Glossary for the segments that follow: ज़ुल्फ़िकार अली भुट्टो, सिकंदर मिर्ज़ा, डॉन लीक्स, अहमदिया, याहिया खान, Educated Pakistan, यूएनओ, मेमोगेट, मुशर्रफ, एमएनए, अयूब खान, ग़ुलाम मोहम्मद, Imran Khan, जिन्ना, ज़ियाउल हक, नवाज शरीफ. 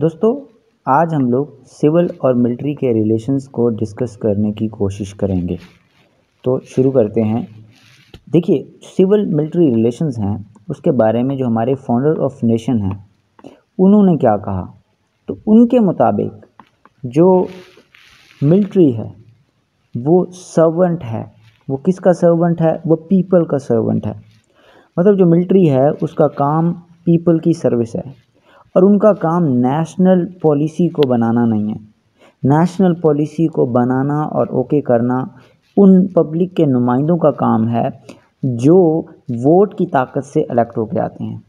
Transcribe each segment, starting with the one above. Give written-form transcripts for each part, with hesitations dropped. दोस्तों आज हम लोग सिविल और मिलिट्री के रिलेशंस को डिस्कस करने की कोशिश करेंगे। तो शुरू करते हैं। देखिए, सिविल मिलिट्री रिलेशंस हैं, उसके बारे में जो हमारे फाउंडर ऑफ नेशन हैं उन्होंने क्या कहा, तो उनके मुताबिक जो मिलिट्री है वो सर्वेंट है। वो किसका सर्वेंट है? वो पीपल का सर्वेंट है। मतलब जो मिलिट्री है उसका काम पीपल की सर्विस है और उनका काम नेशनल पॉलिसी को बनाना नहीं है। नेशनल पॉलिसी को बनाना और ओके करना उन पब्लिक के नुमाइंदों का काम है जो वोट की ताकत से इलेक्ट होके आते हैं।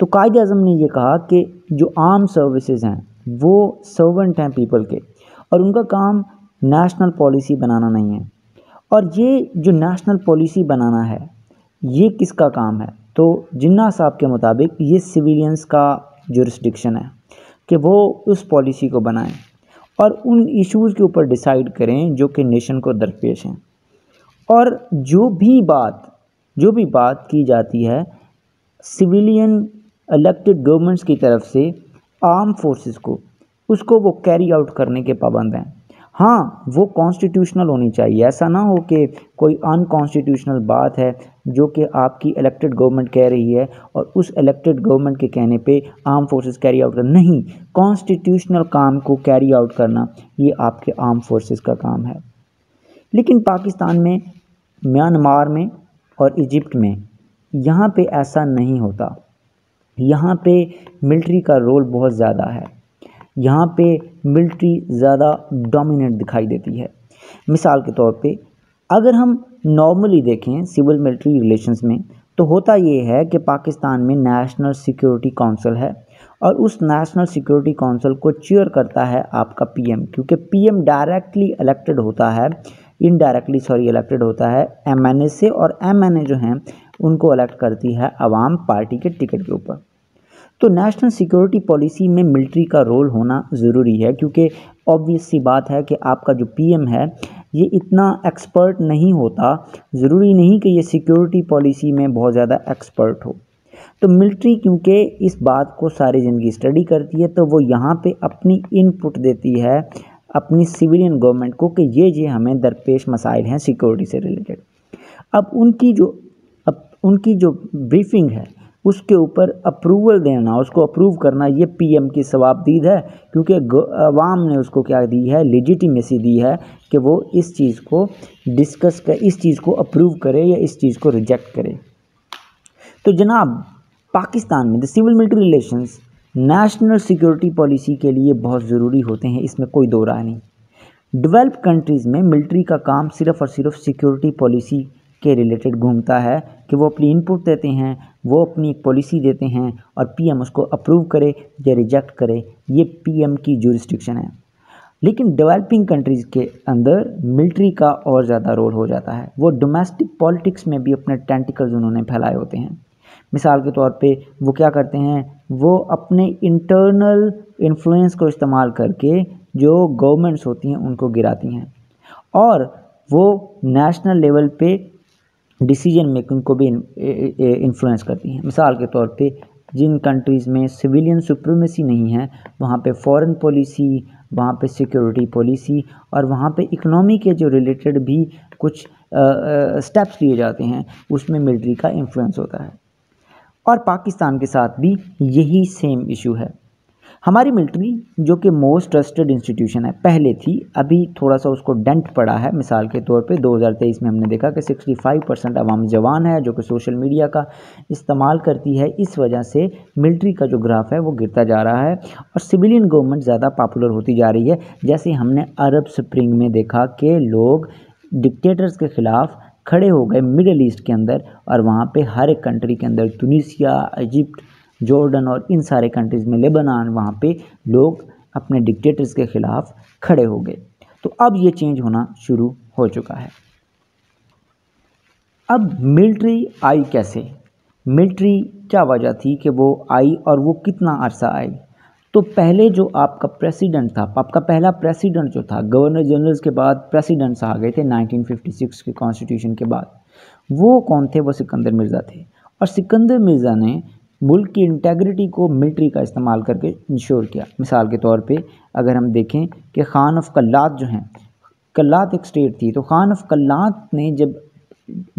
तो कायद आज़म ने ये कहा कि जो आर्म सर्विसेज हैं वो सर्वेंट हैं पीपल के और उनका काम नेशनल पॉलिसी बनाना नहीं है। और ये जो नेशनल पॉलिसी बनाना है ये किसका काम है? तो जिन्ना साहब के मुताबिक ये सिविलियंस का जुरिस्डिक्शन है कि वो उस पॉलिसी को बनाएं और उन इश्यूज़ के ऊपर डिसाइड करें जो कि नेशन को दरपेश हैं। और जो भी बात की जाती है सिविलियन इलेक्टेड गवर्नमेंट्स की तरफ से आर्म फोर्सेस को, उसको वो कैरी आउट करने के पाबंद हैं। हाँ, वो कॉन्स्टिट्यूशनल होनी चाहिए, ऐसा ना हो कि कोई अनकॉन्स्टिट्यूशनल बात है जो कि आपकी इलेक्टेड गवर्नमेंट कह रही है और उस इलेक्टेड गवर्नमेंट के कहने पे आर्म फोर्सेस कैरी आउट करना। नहीं, कॉन्स्टिट्यूशनल काम को कैरी आउट करना ये आपके आर्म फोर्सेस का काम है। लेकिन पाकिस्तान में, म्यांमार में और इजिप्ट में यहाँ पर ऐसा नहीं होता। यहाँ पर मिलिट्री का रोल बहुत ज़्यादा है, यहाँ पे मिलिट्री ज़्यादा डोमिनेट दिखाई देती है। मिसाल के तौर पे अगर हम नॉर्मली देखें सिविल मिलिट्री रिलेशंस में, तो होता ये है कि पाकिस्तान में नेशनल सिक्योरिटी काउंसिल है और उस नेशनल सिक्योरिटी काउंसिल को चेयर करता है आपका पीएम, क्योंकि पीएम डायरेक्टली इलेक्टेड होता है, इनडायरेक्टली सॉरी इलेक्टेड होता है एमएनए से, और एमएनए जो हैं उनको इलेक्ट करती है आवाम पार्टी के टिकट के ऊपर। तो नेशनल सिक्योरिटी पॉलिसी में मिलिट्री का रोल होना ज़रूरी है, क्योंकि ऑब्वियस सी बात है कि आपका जो पीएम है ये इतना एक्सपर्ट नहीं होता, ज़रूरी नहीं कि ये सिक्योरिटी पॉलिसी में बहुत ज़्यादा एक्सपर्ट हो। तो मिलिट्री क्योंकि इस बात को सारी ज़िंदगी स्टडी करती है, तो वो यहाँ पे अपनी इनपुट देती है अपनी सिविलियन गवर्नमेंट को कि ये हमें दरपेश मसाइल हैं सिक्योरिटी से रिलेटेड। अब उनकी जो ब्रीफिंग है उसके ऊपर अप्रूवल देना, उसको अप्रूव करना, ये पीएम की सवाबदीद है, क्योंकि अवाम ने उसको क्या दी है, लेजिटिमेसी दी है कि वो इस चीज़ को डिस्कस कर, इस चीज़ को अप्रूव करे या इस चीज़ को रिजेक्ट करे। तो जनाब, पाकिस्तान में the civil military relations national security policy के लिए बहुत ज़रूरी होते हैं, इसमें कोई दो राय नहीं। डेवलप कंट्रीज़ में मिलिट्री का काम सिर्फ़ और सिर्फ सिक्योरिटी पॉलिसी के रिलेटेड घूमता है कि वो अपनी इनपुट देते हैं, वो अपनी एक पॉलिसी देते हैं और पीएम उसको अप्रूव करे या रिजेक्ट करे, ये पीएम की जुरिस्डिक्शन है। लेकिन डेवलपिंग कंट्रीज़ के अंदर मिलिट्री का और ज़्यादा रोल हो जाता है। वो डोमेस्टिक पॉलिटिक्स में भी अपने टेंटिकल्स उन्होंने फैलाए होते हैं। मिसाल के तौर पे वो क्या करते हैं, वो अपने इंटरनल इन्फ्लुएंस को इस्तेमाल करके जो गवर्नमेंट्स होती हैं उनको गिराती हैं और वो नेशनल लेवल पे डिसीजन मेकिंग को भी इन्फ्लुएंस करती हैं। मिसाल के तौर पे जिन कंट्रीज़ में सिविलियन सुप्रीमेसी नहीं है वहाँ पे फॉरेन पॉलिसी, वहाँ पे सिक्योरिटी पॉलिसी और वहाँ पे इकनॉमी के जो रिलेटेड भी कुछ स्टेप्स लिए जाते हैं उसमें मिलिट्री का इन्फ्लुएंस होता है। और पाकिस्तान के साथ भी यही सेम इशू है। हमारी मिलिट्री जो कि मोस्ट ट्रस्टेड इंस्टीट्यूशन है, पहले थी, अभी थोड़ा सा उसको डेंट पड़ा है। मिसाल के तौर पे 2023 में हमने देखा कि 65% आवाम जवान है जो कि सोशल मीडिया का इस्तेमाल करती है। इस वजह से मिलिट्री का जो ग्राफ है वो गिरता जा रहा है और सिविलियन गवर्नमेंट ज़्यादा पॉपुलर होती जा रही है, जैसे हमने अरब स्प्रिंग में देखा कि लोग डिक्टेटर्स के ख़िलाफ़ खड़े हो गए मिडल ईस्ट के अंदर और वहाँ पर हर एक कंट्री के अंदर, तुनिसिया, इजिप्ट, जॉर्डन और इन सारे कंट्रीज़ में, लेबनान, वहाँ पे लोग अपने डिक्टेटर्स के ख़िलाफ़ खड़े हो गए। तो अब ये चेंज होना शुरू हो चुका है। अब मिलिट्री आई कैसे, मिलिट्री क्या वजह थी कि वो आई और वो कितना अरसा आई? तो पहले जो आपका प्रेसिडेंट था, आपका पहला प्रेसिडेंट जो था, गवर्नर जनरल्स के बाद प्रेसिडेंट्स आ गए थे 1956 के कॉन्स्टिट्यूशन के बाद। वो कौन थे? वो सिकंदर मिर्ज़ा थे। और सिकंदर मिर्ज़ा ने मुल्क की इंटेग्रिटी को मिलिट्री का इस्तेमाल करके इंश्योर किया। मिसाल के तौर पे अगर हम देखें कि खान ऑफ कल्लात जो हैं, कल्लात एक स्टेट थी, तो खान ऑफ कल्लात ने जब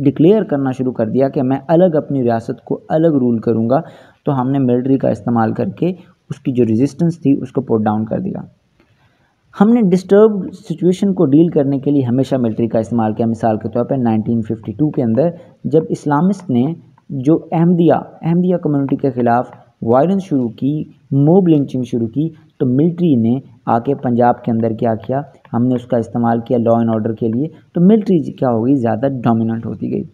डिक्लेयर करना शुरू कर दिया कि मैं अलग अपनी रियासत को अलग रूल करूँगा, तो हमने मिलिट्री का इस्तेमाल करके उसकी जो रेजिस्टेंस थी उसको पुट डाउन कर दिया। हमने डिस्टर्ब सिचुएशन को डील करने के लिए हमेशा मिलिट्री का इस्तेमाल किया। मिसाल के तौर पर 1952 के अंदर जब इस्लामिस्ट ने जो अहमदिया कम्युनिटी के ख़िलाफ़ वायलेंस शुरू की, मोब लिंचिंग शुरू की, तो मिलिट्री ने आके पंजाब के अंदर क्या किया, हमने उसका इस्तेमाल किया लॉ एंड ऑर्डर के लिए। तो मिलिट्री क्या हो गई, ज़्यादा डोमिनेंट होती गई।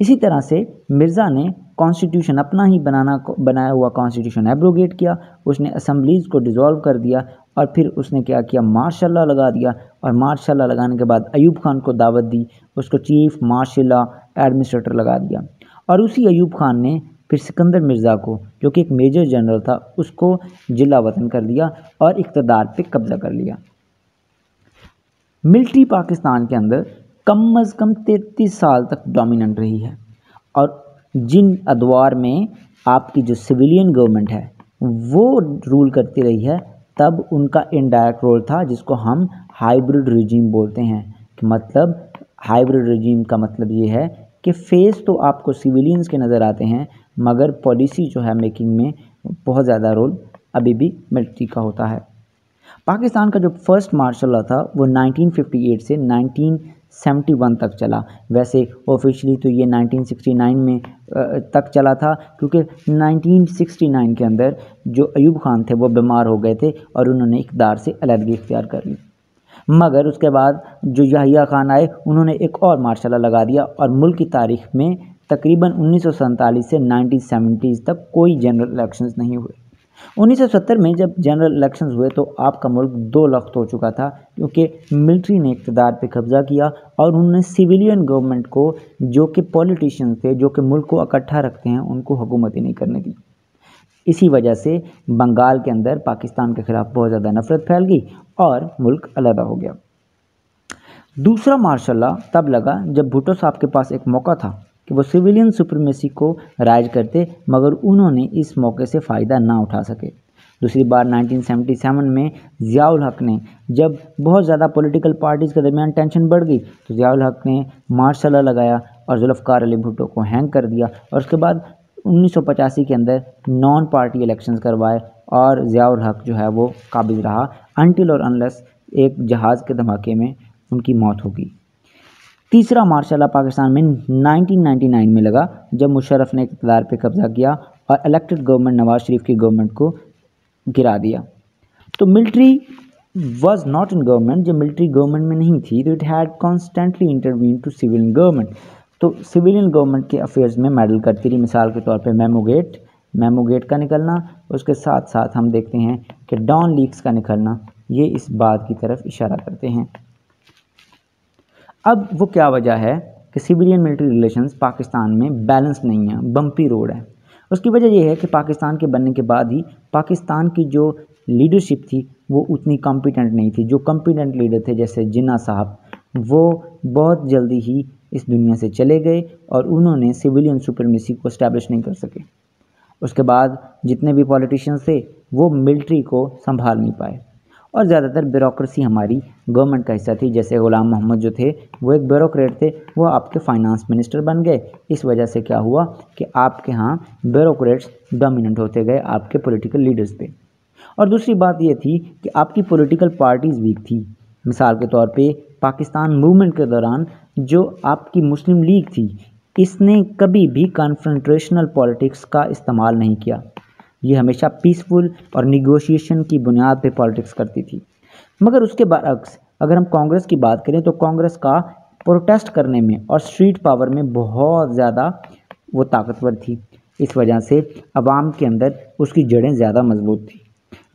इसी तरह से मिर्ज़ा ने कॉन्स्टिट्यूशन अपना ही बनाया हुआ कॉन्स्टिट्यूशन एब्रोगेट किया, उसने असम्बलीज़ को डिज़ोल्व कर दिया और फिर उसने क्या किया, मार्शल लॉ लगा दिया। और मार्शल लॉ लगाने के बाद अयूब खान को दावत दी, उसको चीफ मार्शल लॉ एडमिनिस्ट्रेटर लगा दिया। और उसी अयूब खान ने फिर सिकंदर मिर्ज़ा को, जो कि एक मेजर जनरल था, उसको जिला वतन कर दिया और इक़्तिदार पे कब्ज़ा कर लिया। मिलिट्री पाकिस्तान के अंदर कम अज़ कम 33 साल तक डोमिनेंट रही है। और जिन अदवार में आपकी जो सिविलियन गवर्नमेंट है वो रूल करती रही है, तब उनका इनडायरेक्ट रोल था, जिसको हम हाइब्रिड रिजीम बोलते हैं। कि मतलब हाइब्रिड रिजीम का मतलब ये है कि फेस तो आपको सिविलियंस के नज़र आते हैं, मगर पॉलिसी जो है मेकिंग में बहुत ज़्यादा रोल अभी भी मिलिट्री का होता है। पाकिस्तान का जो फर्स्ट मार्शल लॉ था वो 1958 से 1971 तक चला। वैसे ऑफिशियली तो ये 1969 में तक चला था, क्योंकि 1969 के अंदर जो अयूब खान थे वो बीमार हो गए थे और उन्होंने इक़्तिदार से अलहदगी इख्तियार कर ली। मगर उसके बाद जो याहिया खान आए, उन्होंने एक और मार्शल लॉ लगा दिया और मुल्क की तारीख में तकरीबन 1947 से 1970s तक कोई जनरल इलेक्शंस नहीं हुए। 1970 में जब जनरल इलेक्शंस हुए तो आपका मुल्क 2 लाख हो चुका था, क्योंकि मिलिट्री ने इक़्तिदार पे कब्ज़ा किया और उन्होंने सिविलियन गवर्नमेंट को, जो कि पॉलिटिशियन थे, जो कि मुल्क को इकट्ठा रखते हैं, उनको हुकूमत ही नहीं करने दी। इसी वजह से बंगाल के अंदर पाकिस्तान के ख़िलाफ़ बहुत ज़्यादा नफरत फैल गई और मुल्क अलहदा हो गया। दूसरा मार्शल लॉ तब लगा जब भुट्टो साहब के पास एक मौका था कि वो सिविलियन सुप्रीमेसी को राइज करते, मगर उन्होंने इस मौके से फ़ायदा ना उठा सके। दूसरी बार 1977 में ज़ियाउल हक ने, जब बहुत ज़्यादा पॉलिटिकल पार्टीज़ के दरमियान टेंशन बढ़ गई, तो ज़ियाउल हक ने मार्शल लॉ लगाया और ज़ुल्फ़िकार अली भुट्टो को हैंग कर दिया। और उसके बाद 1985 के अंदर नॉन पार्टी इलेक्शंस करवाए और ज़ियाउल हक जो है वो काबिज रहा, अनटिल और अनलेस एक जहाज़ के धमाके में उनकी मौत हो गई। तीसरा मार्शल लॉ पाकिस्तान में 1999 में लगा, जब मुशर्रफ ने इक़्तिदार पे कब्ज़ा किया और इलेक्टेड गवर्नमेंट नवाज शरीफ की गवर्नमेंट को गिरा दिया। तो military was not in government, जब मिलिट्री गवर्नमेंट में नहीं थी तो it had constantly intervene to civilian government, तो सिविलियन गवर्नमेंट के अफेयर्स में मेडल करती रही। मिसाल के तौर पे मेमोगेट का निकलना, उसके साथ साथ हम देखते हैं कि डॉन लीक्स का निकलना, ये इस बात की तरफ इशारा करते हैं। अब वो क्या वजह है कि सिविलियन मिलिट्री रिलेशंस पाकिस्तान में बैलेंस नहीं है, बम्पी रोड है। उसकी वजह यह है कि पाकिस्तान के बनने के बाद ही पाकिस्तान की जो लीडरशिप थी वो उतनी कॉम्पिटेंट नहीं थी। जो कॉम्पिटेंट लीडर थे जैसे जिन्ना साहब, वो बहुत जल्दी ही इस दुनिया से चले गए और उन्होंने सिविलियन सुप्रीमेसी को इस्टेब्लिश नहीं कर सके। उसके बाद जितने भी पॉलिटिशियंस थे वो मिलिट्री को संभाल नहीं पाए और ज़्यादातर ब्यूरोक्रेसी हमारी गवर्नमेंट का हिस्सा थी। जैसे ग़ुलाम मोहम्मद जो थे वो एक ब्यूरोक्रेट थे, वो आपके फाइनेंस मिनिस्टर बन गए। इस वजह से क्या हुआ कि आपके यहाँ ब्यूरोक्रेट्स डोमिनेंट होते गए आपके पॉलिटिकल लीडर्स पे। और दूसरी बात ये थी कि आपकी पॉलिटिकल पार्टीज़ वीक थी। मिसाल के तौर पे पाकिस्तान मूवमेंट के दौरान जो आपकी मुस्लिम लीग थी, इसने कभी भी कॉन्फ्रेंट्रेशनल पॉलिटिक्स का इस्तेमाल नहीं किया। ये हमेशा पीसफुल और निगोशिएशन की बुनियाद पे पॉलिटिक्स करती थी। मगर उसके बरअक्स अगर हम कांग्रेस की बात करें तो कांग्रेस का प्रोटेस्ट करने में और स्ट्रीट पावर में बहुत ज़्यादा वो ताकतवर थी। इस वजह से अवाम के अंदर उसकी जड़ें ज़्यादा मजबूत थी।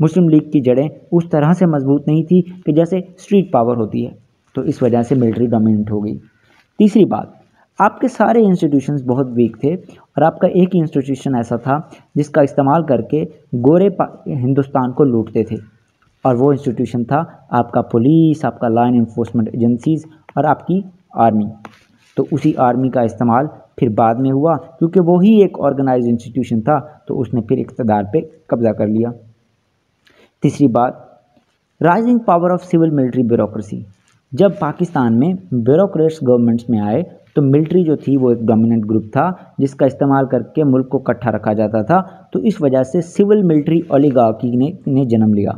मुस्लिम लीग की जड़ें उस तरह से मजबूत नहीं थी कि जैसे स्ट्रीट पावर होती है, तो इस वजह से मिलिट्री डोमिनेंट हो गई। तीसरी बात, आपके सारे इंस्टीट्यूशंस बहुत वीक थे और आपका एक ही इंस्टीट्यूशन ऐसा था जिसका इस्तेमाल करके गोरे हिंदुस्तान को लूटते थे, और वो इंस्टीट्यूशन था आपका पुलिस, आपका लाइन इन्फोर्समेंट एजेंसीज़ और आपकी आर्मी। तो उसी आर्मी का इस्तेमाल फिर बाद में हुआ, क्योंकि वही एक ऑर्गेनाइज इंस्टीट्यूशन था, तो उसने फिर इक़्तिदार पे कब्ज़ा कर लिया। तीसरी बात, rising power of civil military bureaucracy. जब पाकिस्तान में ब्यूरोक्रेट्स गवर्नमेंट्स में आए तो मिलिट्री जो थी वो एक डोमिनेंट ग्रुप था जिसका इस्तेमाल करके मुल्क को इकट्ठा रखा जाता था, तो इस वजह से सिविल मिलिट्री ओलिगार्की ने जन्म लिया।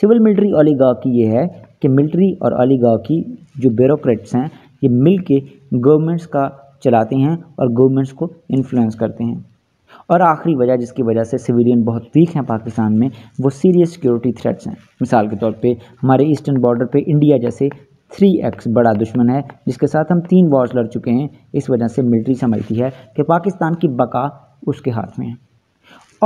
सिविल मिलिट्री ओलिगार्की ये है कि मिलिट्री और ओलिगार्की जो ब्यूरोक्रेट्स हैं ये मिलके गवर्नमेंट्स का चलाते हैं और गवर्नमेंट्स को इन्फ्लुएंस करते हैं। और आखिरी वजह जिसकी वजह से सिविलियन बहुत वीक हैं पाकिस्तान में, वो सीरियस सिक्योरिटी थ्रेट्स हैं। मिसाल के तौर पे हमारे ईस्टर्न बॉर्डर पे इंडिया जैसे 3x बड़ा दुश्मन है जिसके साथ हम 3 वॉर्स लड़ चुके हैं। इस वजह से मिलिट्री समझती है कि पाकिस्तान की बका उसके हाथ में है।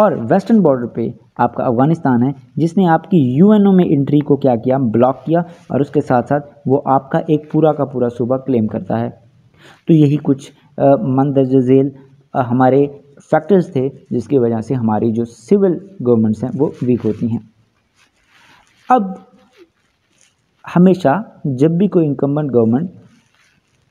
और वेस्टर्न बॉर्डर पे आपका अफ़गानिस्तान है जिसने आपकी यूएनओ में एंट्री को क्या किया, ब्लॉक किया, और उसके साथ साथ वो आपका एक पूरा का पूरा सूबा क्लेम करता है। तो यही कुछ मंदरज झेल हमारे फैक्टर्स थे जिसकी वजह से हमारी जो सिविल गवर्नमेंट्स हैं वो वीक होती हैं। अब हमेशा जब भी कोई इनकम्बेंट गवर्नमेंट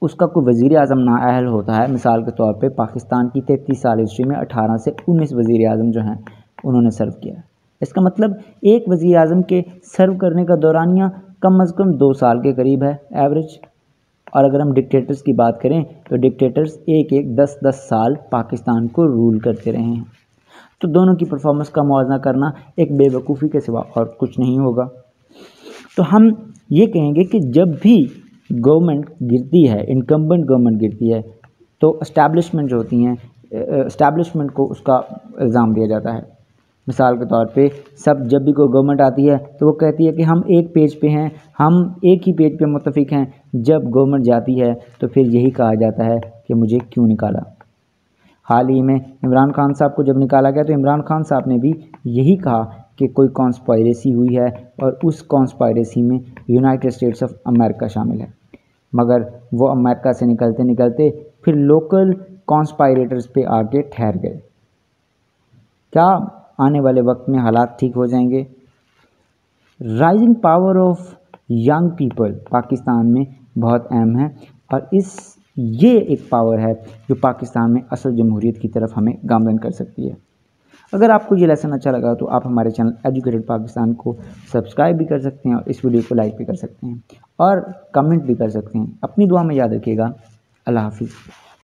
उसका कोई वज़ीर आज़म नाअहल होता है, मिसाल के तौर पे पाकिस्तान की 33 साल हिस्ट्री में 18 से 19 वज़ीर आज़म जो हैं उन्होंने सर्व किया। इसका मतलब एक वज़ीर आज़म के सर्व करने का दौरानिया कम से कम 2 साल के करीब है एवरेज। और अगर हम डिक्टेटर्स की बात करें तो डिक्टेटर्स एक एक 10-10 साल पाकिस्तान को रूल करते रहे हैं। तो दोनों की परफॉर्मेंस का मुआवजा करना एक बेवकूफ़ी के सिवा और कुछ नहीं होगा। तो हम ये कहेंगे कि जब भी गवर्नमेंट गिरती है, इनकम्बेंट गवर्नमेंट गिरती है, तो इस्टेब्लिशमेंट जो होती हैं, इस्टेब्लिशमेंट को उसका इल्ज़ाम दिया जाता है। मिसाल के तौर पे सब जब भी कोई गवर्नमेंट आती है तो वो कहती है कि हम एक पेज पे हैं, हम एक ही पेज पे मुत्तफिक हैं। जब गवर्नमेंट जाती है तो फिर यही कहा जाता है कि मुझे क्यों निकाला। हाल ही में इमरान खान साहब को जब निकाला गया तो इमरान खान साहब ने भी यही कहा कि कोई कॉन्स्पायरेसी हुई है और उस कॉन्स्पायरेसी में यूनाइटेड स्टेट्स ऑफ अमेरिका शामिल है। मगर वो अमेरिका से निकलते निकलते फिर लोकल कॉन्स्पायरेटर्स पे आके ठहर गए। क्या आने वाले वक्त में हालात ठीक हो जाएंगे? Rising power of young people Pakistan में बहुत अहम है और ये एक पावर है जो पाकिस्तान में असल जमहूरियत की तरफ हमें गामजन कर सकती है। अगर आपको ये लेसन अच्छा लगा तो आप हमारे चैनल एजुकेटेड पाकिस्तान को सब्सक्राइब भी कर सकते हैं और इस वीडियो को लाइक भी कर सकते हैं और कमेंट भी कर सकते हैं। अपनी दुआ में याद रखिएगा। अल्लाह हाफिज़।